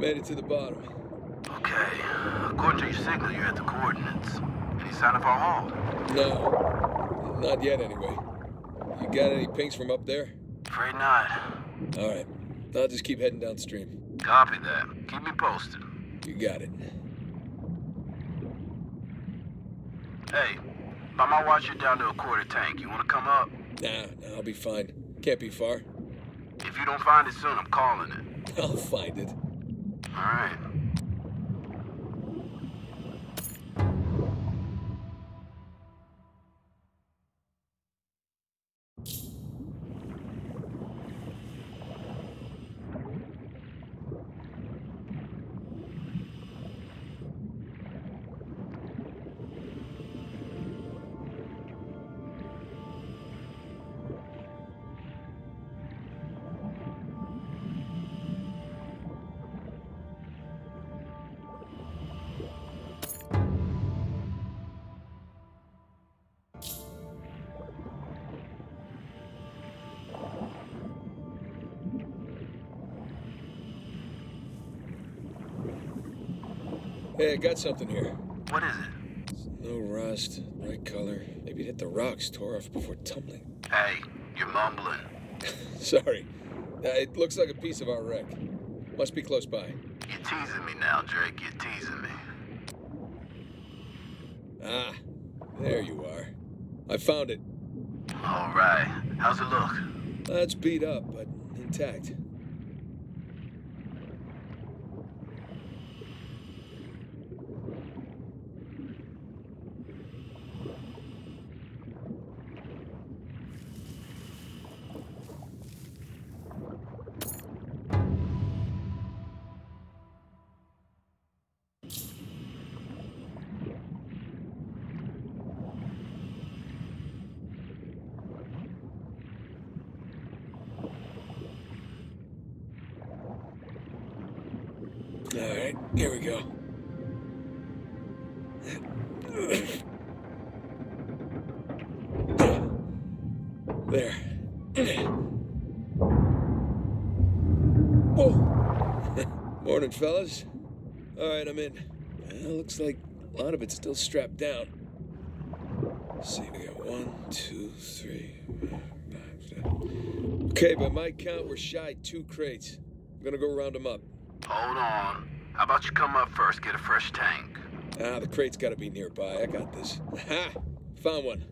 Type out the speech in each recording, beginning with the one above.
Made it to the bottom. Okay. According to your signal, you're at the coordinates. Any sign of our home? No. Not yet, anyway. You got any pings from up there? Afraid not. All right. I'll just keep heading downstream. Copy that. Keep me posted. You got it. Hey, by my watch, you're down to a quarter tank. You want to come up? Nah, I'll be fine. Can't be far. If you don't find it soon, I'm calling it. I'll find it. All right. Hey, I got something here. What is it? It's no rust, bright color. Maybe it hit the rocks, tore off before tumbling. Hey, you're mumbling. Sorry. It looks like a piece of our wreck. Must be close by. You're teasing me now, Drake. You're teasing me. Ah, there you are. I found it. All right. How's it look? It's beat up, but intact. All right, here we go. There. Whoa. Morning, fellas. All right, I'm in. Well, looks like a lot of it's still strapped down. Let's see, we got 1, 2, 3, 4, 5, 6. Okay, by my count, we're shy 2 crates. I'm gonna go round them up. Hold on. How about you come up first, get a fresh tank? Ah, the crate's gotta be nearby. I got this. Ha! Found one.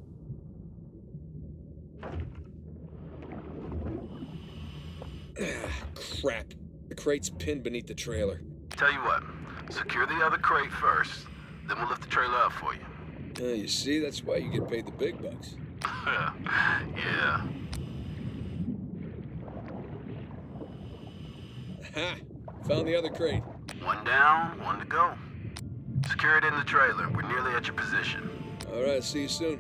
Crap. The crate's pinned beneath the trailer. Tell you what, secure the other crate first, then we'll lift the trailer up for you. You see, that's why you get paid the big bucks. Yeah. Ha! Found the other crate. 1 down, 1 to go. Secure it in the trailer. We're nearly at your position. All right, see you soon.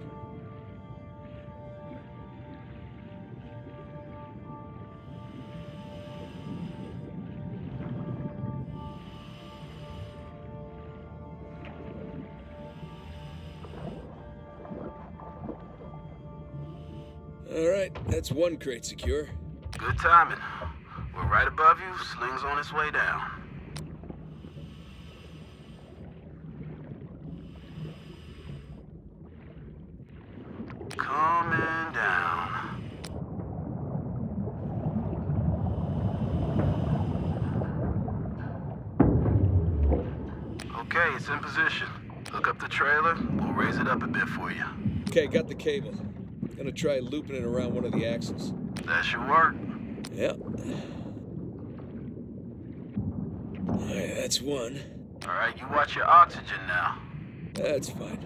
All right, that's 1 crate secure. Good timing. We're right above you, sling's on its way down. Coming down. Okay, it's in position. Hook up the trailer, we'll raise it up a bit for you. Okay, got the cable. Gonna try looping it around one of the axles. That should work. Yep. Alright, that's 1. Alright, you watch your oxygen now. That's fine.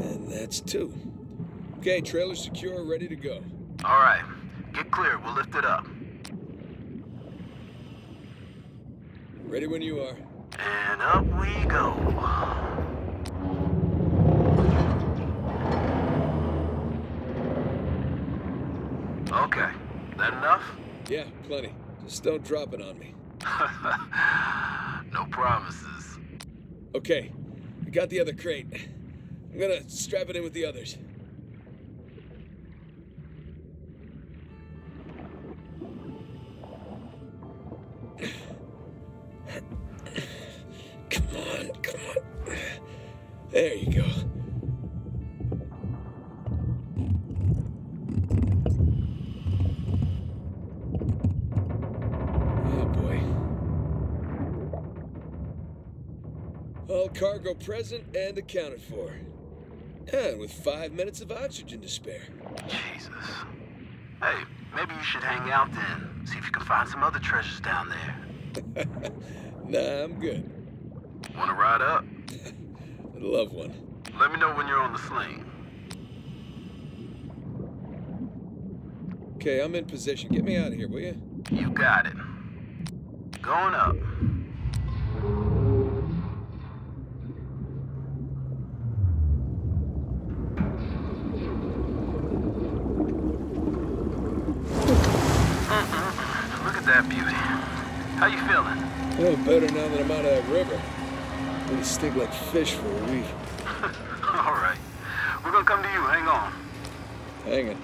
And that's 2. Okay, trailer secure, ready to go. Alright, get clear, we'll lift it up. Ready when you are. And up we go. Okay. That enough? Yeah, plenty. Just don't drop it on me. No promises. Okay, I got the other crate. I'm gonna strap it in with the others. Come on. There you go. Cargo present and accounted for. And with 5 minutes of oxygen to spare. Jesus. Hey, maybe you should hang out then. See if you can find some other treasures down there. Nah, I'm good. Wanna ride up? I'd love one. Let me know when you're on the sling. Okay, I'm in position. Get me out of here, will you? You got it. Going up. How you feeling? Oh, better now that I'm out of that river. I'm gonna stink like fish for a week. All right. We're gonna come to you. Hang on. Hanging.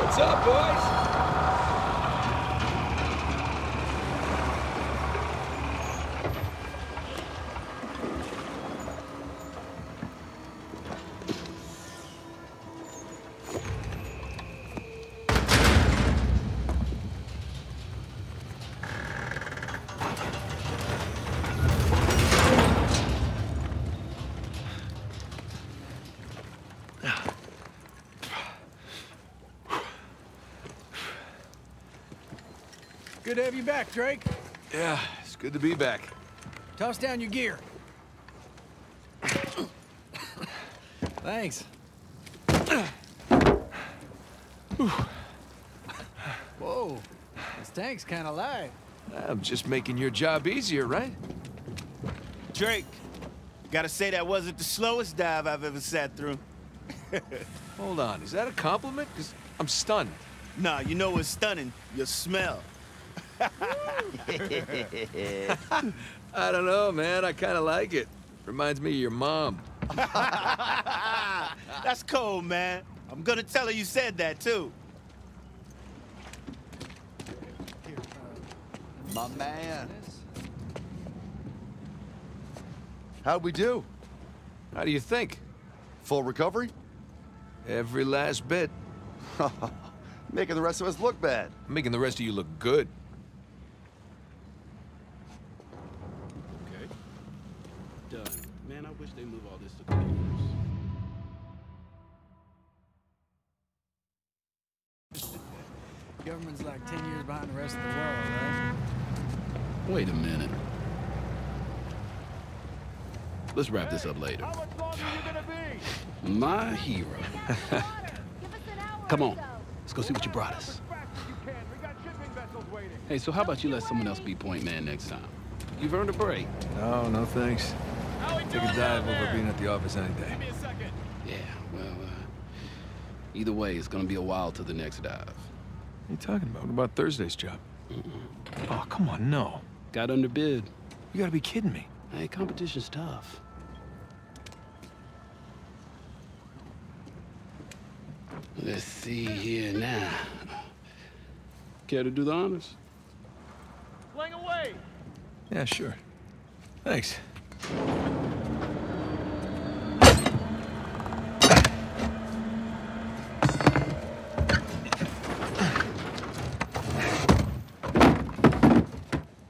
What's up, boys? Good to have you back, Drake. Yeah, it's good to be back. Toss down your gear. Thanks. Whoa, this tank's kind of light. I'm just making your job easier, right? Drake, gotta say that wasn't the slowest dive I've ever sat through. Hold on, is that a compliment? 'Cause I'm stunned. Nah, you know what's stunning? Your smell. I don't know, man. I kind of like it. Reminds me of your mom. That's cold, man. I'm gonna tell her you said that, too. My man. How'd we do? How do you think? Full recovery? Every last bit. Making the rest of us look bad. Making the rest of you look good. Man, I wish they move all this to computers. Government's like 10 years behind the rest of the world, right? Wait a minute. Let's wrap this up later. How much longer are you gonna be? My hero. Come on, let's go see what you brought us. Hey, so how about you let someone else be point man next time? You've earned a break. No thanks. Take a dive over being at the office any day. Give me a second. Yeah, well, either way, it's gonna be a while till the next dive. What are you talking about? What about Thursday's job? Mm-mm. Oh, come on, no. Got underbid. You gotta be kidding me. Hey, competition's tough. Let's see here now. Care to do the honors? Fling away! Yeah, sure. Thanks.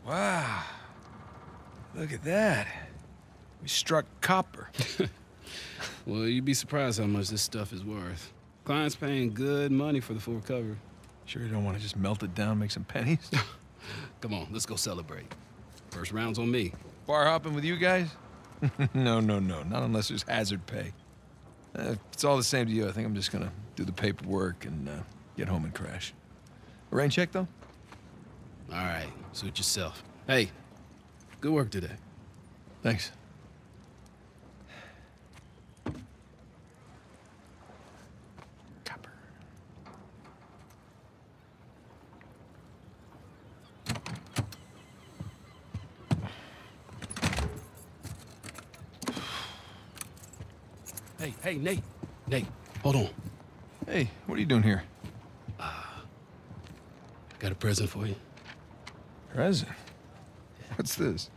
Wow. Look at that. We struck copper. Well, you'd be surprised how much this stuff is worth. Clients paying good money for the full recovery. Sure you don't want to just melt it down, make some pennies? Come on, let's go celebrate. First round's on me. Bar hopping with you guys? No. Not unless there's hazard pay. It's all the same to you. I think I'm just gonna do the paperwork and get home and crash. A rain check, though? All right. Suit yourself. Hey, good work today. Thanks. Copper. Hey, Nate. Nate, hold on. Hey, what are you doing here? I got a present for you. Present? What's this?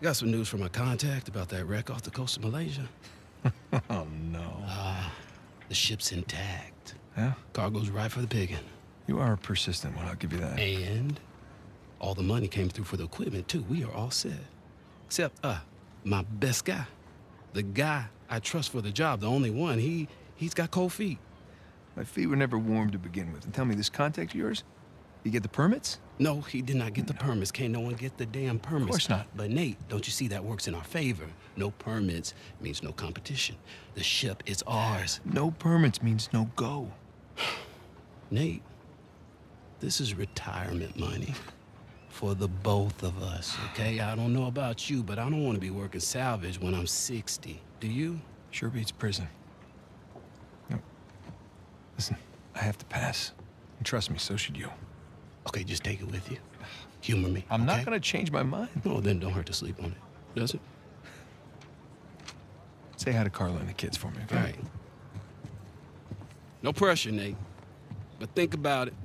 I got some news from my contact about that wreck off the coast of Malaysia. Oh, no. The ship's intact. Yeah? Cargo's right for the picking. You are persistent one, I'll give you that. And all the money came through for the equipment, too. We are all set. Except, my best guy. The guy I trust for the job, the only one. He's got cold feet. My feet were never warm to begin with. And tell me, this contact of yours? You get the permits? No, he did not get the permits. Can't no one get the damn permits. Of course not. But Nate, don't you see that works in our favor? No permits means no competition. The ship is ours. No permits means no go. Nate, this is retirement money for the both of us, okay? I don't know about you, but I don't want to be working salvage when I'm 60. Do you? Sure beats prison. No. Listen, I have to pass. And trust me, so should you. Okay, just take it with you. Humor me. I'm not gonna change my mind. Well, then don't hurt to sleep on it, does it? Say hi to Carla and the kids for me, okay? All right. No pressure, Nate. But think about it.